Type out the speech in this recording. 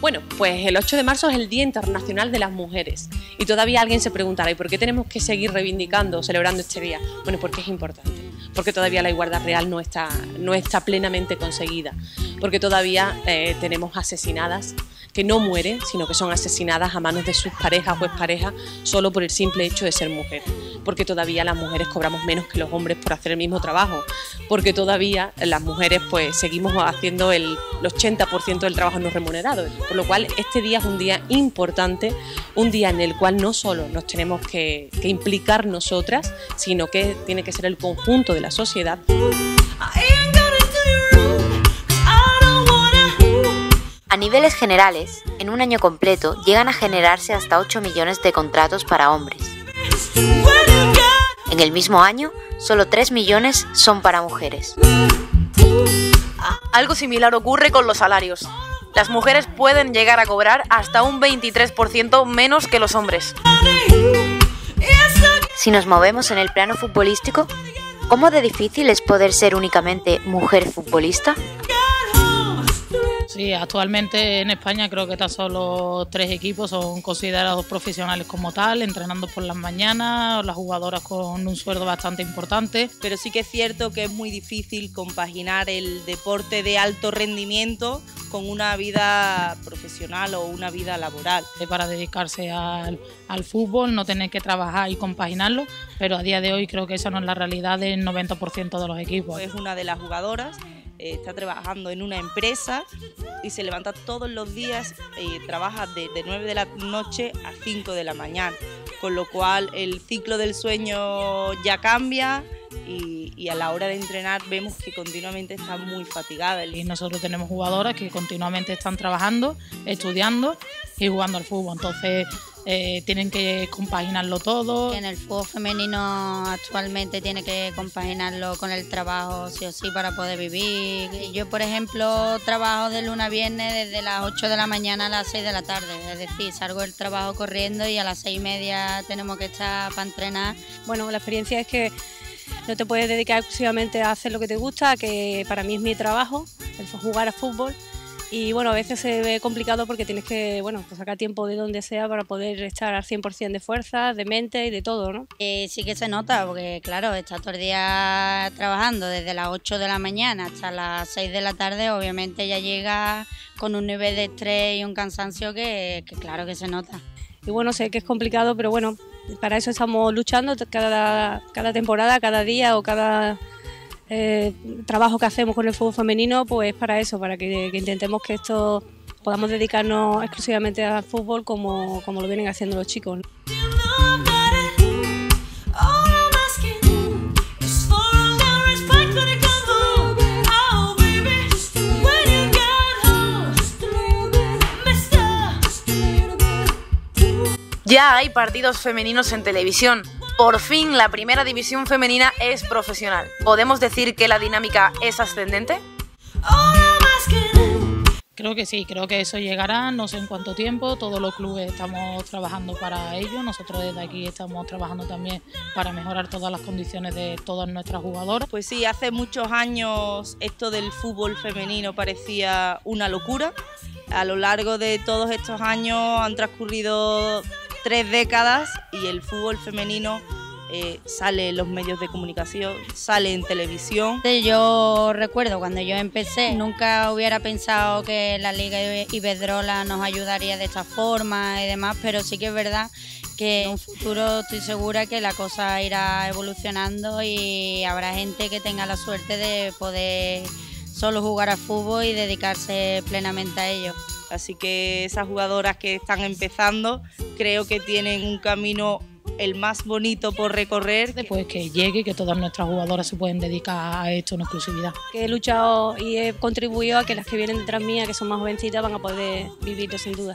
Bueno, pues el 8 de marzo es el Día Internacional de las Mujeres y todavía alguien se preguntará ¿y por qué tenemos que seguir reivindicando, celebrando este día? Bueno, porque es importante, porque todavía la igualdad real no está plenamente conseguida, porque todavía tenemos asesinadas que no mueren, sino que son asesinadas a manos de sus parejas o exparejas solo por el simple hecho de ser mujer, porque todavía las mujeres cobramos menos que los hombres por hacer el mismo trabajo, porque todavía las mujeres pues seguimos haciendo el 80% del trabajo no remunerado, por lo cual este día es un día importante, un día en el cual no solo nos tenemos que implicar nosotras, sino que tiene que ser el conjunto de la sociedad. A niveles generales, en un año completo llegan a generarse hasta 8 millones de contratos para hombres. En el mismo año, solo 3 millones son para mujeres. Algo similar ocurre con los salarios. Las mujeres pueden llegar a cobrar hasta un 23% menos que los hombres. Si nos movemos en el plano futbolístico, ¿cómo de difícil es poder ser únicamente mujer futbolista? Sí, actualmente en España creo que tan solo 3 equipos son considerados profesionales como tal, entrenando por las mañanas, las jugadoras con un sueldo bastante importante. Pero sí que es cierto que es muy difícil compaginar el deporte de alto rendimiento con una vida profesional o una vida laboral. Para dedicarse al fútbol, no tener que trabajar y compaginarlo, pero a día de hoy creo que esa no es la realidad del 90% de los equipos. Es una de las jugadoras, está trabajando en una empresa y se levanta todos los días y trabaja de 9 de la noche a 5 de la mañana, con lo cual el ciclo del sueño ya cambia. Y a la hora de entrenar vemos que continuamente está muy fatigada. Y nosotros tenemos jugadoras que continuamente están trabajando, estudiando y jugando al fútbol. Entonces tienen que compaginarlo todo. En el fútbol femenino actualmente tiene que compaginarlo con el trabajo sí o sí para poder vivir. Yo, por ejemplo, trabajo de lunes a viernes desde las 8 de la mañana a las 6 de la tarde. Es decir, salgo del trabajo corriendo y a las 6:30 tenemos que estar para entrenar. Bueno, la experiencia es que no te puedes dedicar exclusivamente a hacer lo que te gusta, que para mí es mi trabajo, el jugar a fútbol. Y bueno, a veces se ve complicado porque tienes que pues sacar tiempo de donde sea para poder estar al 100% de fuerza, de mente y de todo, ¿no? Sí que se nota porque, claro, está todo el día trabajando desde las 8 de la mañana hasta las 6 de la tarde, obviamente ya llega con un nivel de estrés y un cansancio que claro que se nota. Y bueno, sé que es complicado, pero bueno, para eso estamos luchando cada temporada, cada día o cada trabajo que hacemos con el fútbol femenino, pues para eso, para que intentemos que esto podamos dedicarnos exclusivamente al fútbol como lo vienen haciendo los chicos. Ya hay partidos femeninos en televisión. Por fin la primera división femenina es profesional. ¿Podemos decir que la dinámica es ascendente? Creo que sí, creo que eso llegará, no sé en cuánto tiempo. Todos los clubes estamos trabajando para ello. Nosotros desde aquí estamos trabajando también para mejorar todas las condiciones de todas nuestras jugadoras. Pues sí, hace muchos años esto del fútbol femenino parecía una locura. A lo largo de todos estos años han transcurrido 3 décadas y el fútbol femenino sale en los medios de comunicación, sale en televisión. Yo recuerdo cuando yo empecé, nunca hubiera pensado que la Liga Iberdrola nos ayudaría de esta forma y demás, pero sí que es verdad que en un futuro estoy segura que la cosa irá evolucionando y habrá gente que tenga la suerte de poder solo jugar a fútbol y dedicarse plenamente a ello. Así que esas jugadoras que están empezando creo que tienen un camino el más bonito por recorrer. Después que llegue, que todas nuestras jugadoras se pueden dedicar a esto en exclusividad. Que he luchado y he contribuido a que las que vienen detrás mía, que son más jovencitas, van a poder vivirlo sin duda.